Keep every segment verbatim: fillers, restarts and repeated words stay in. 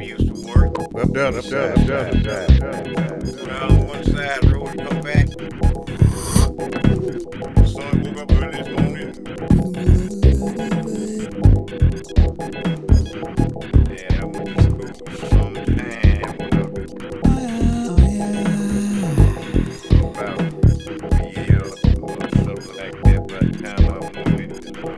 we used to work. Up, down, up, down, up, down, up, down. Down on one side, road, come back. The sun woke up early this morning. Yeah, I went to school for the summertime. I went up this morning. About a year or something like that by the time I wanted to go to school.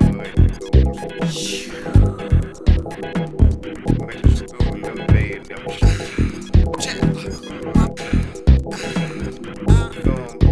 Don't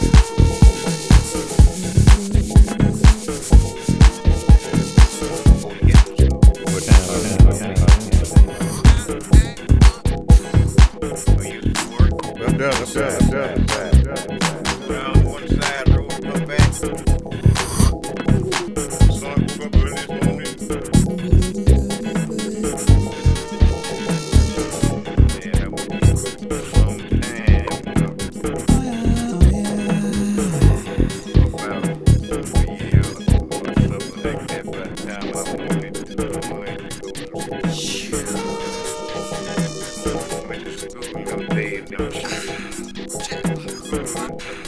Thank you.